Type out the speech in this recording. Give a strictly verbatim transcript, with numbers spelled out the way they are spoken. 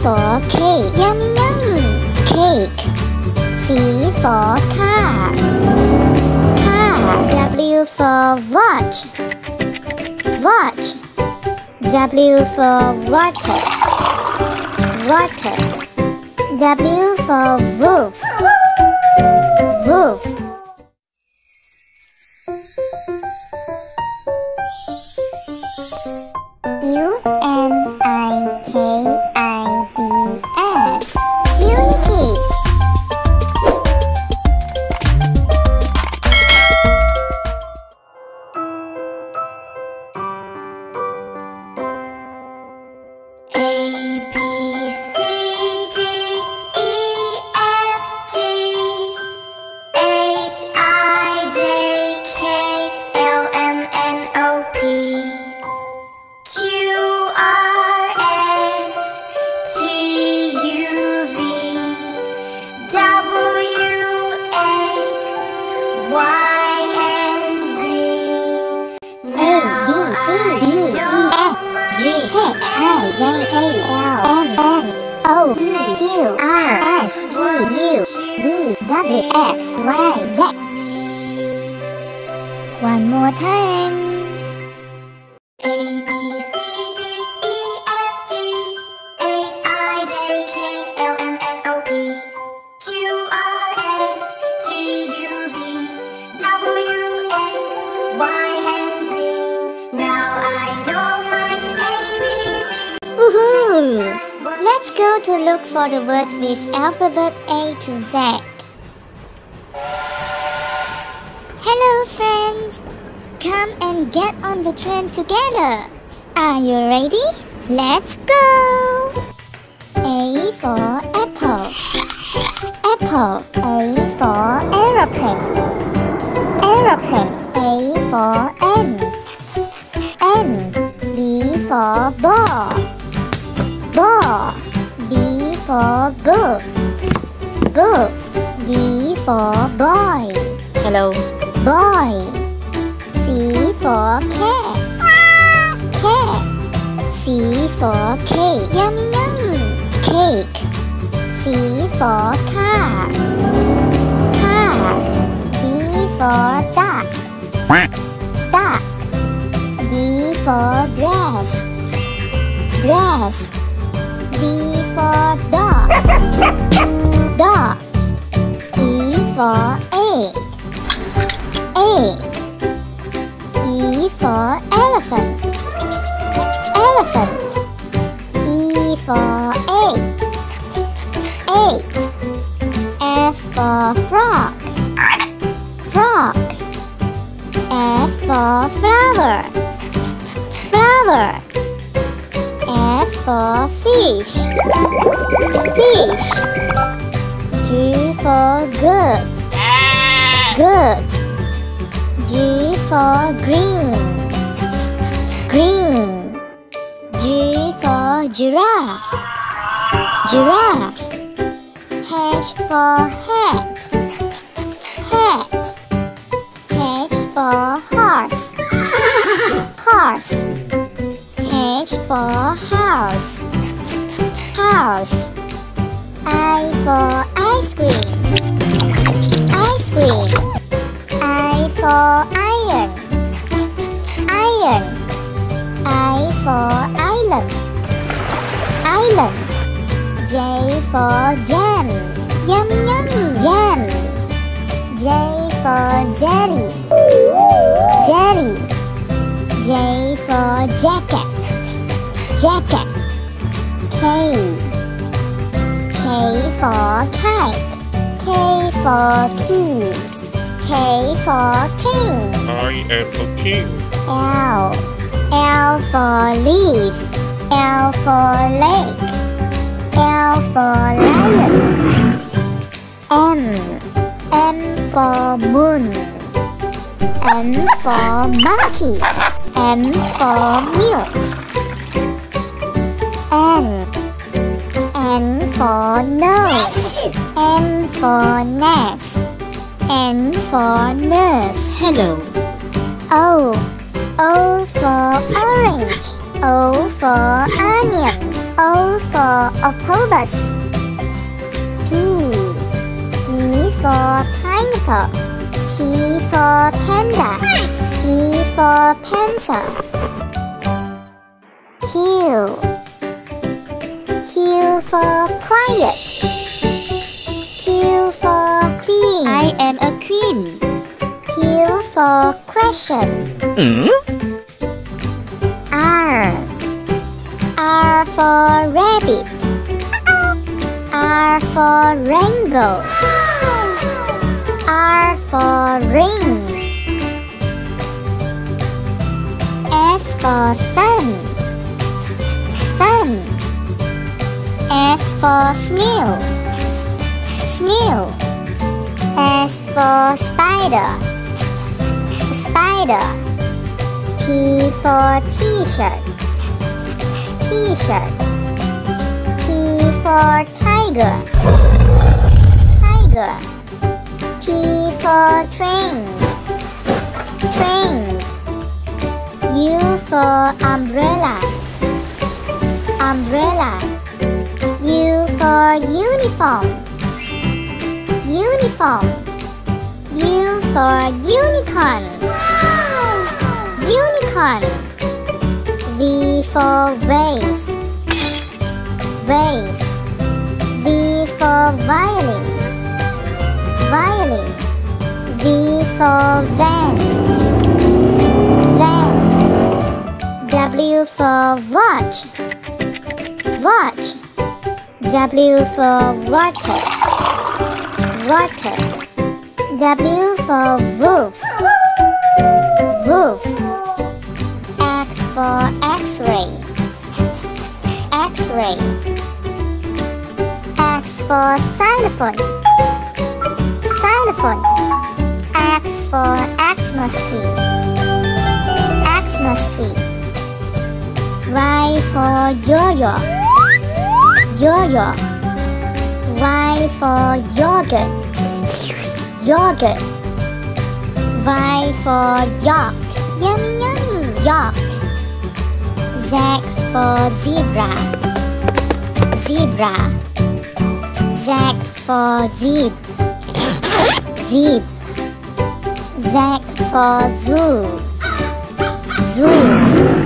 for cake, yummy yummy, cake. C for car, car. W for watch, watch. W for water, water. W for roof, roof. One more time. Woohoo! Let's go to look for the words with alphabet A to Z. Hello friends! Come and get on the train together! Are you ready? Let's go! A for apple, apple. A for aeroplane, aeroplane. A for ant, ant. B for ball, ball. B for book, book. B for boy, hello boy. C for cat, cat. C for cake, yummy yummy, cake. C for car, car. D for duck, duck. D for dress, dress. D for dog, dog. E for egg, egg. E for elephant, elephant. E for egg, egg. F for frog, frog. F for flower, flower. F for fish, fish. G for good, good. G for green, green. G for giraffe, giraffe. H for hat, hat. H for horse, horse. H for house, house. I for ice cream, ice cream. I for iron, iron. I for island, island. J for jam, yummy yummy, jam. J for jelly, jelly. J for jacket, jacket. K, K for kite, K for key. K for king, I am a king. L, L for leaf, L for lake. L for lion. M, M for moon. M for monkey. M for milk. N, N for nose. N for nest. N for nurse. Hello. O. O for orange. O for onions. O for octopus. P. P for pineapple. P for panda. P for pencil. Q. Q for quiet. Q for queen. I am a queen. Q for question. Mm? R. R for rabbit. R for rainbow. R for ring. S for sun. Sun. S for snail. Snail. S for spider. Spider. T for t-shirt. T-shirt. T for tiger. Tiger. T for train. Train. U for umbrella. Umbrella. U for uniform. Uniform. U for unicorn. Unicorn. V for vase. Vase. V for violin. Violin. V for van. Van. W for watch. Watch. W for water. Water. W for wolf. Wolf. X for x-ray. X-ray. X for xylophone. Xylophone. X for Xmas tree. Xmas tree. Y for yo-yo. Yo-yo. Y for yogurt. Yogurt. Y for yak. Yummy yummy. Yak. Z for zebra. Zebra. Z for zip. Zip. Z for zoo. Zoo.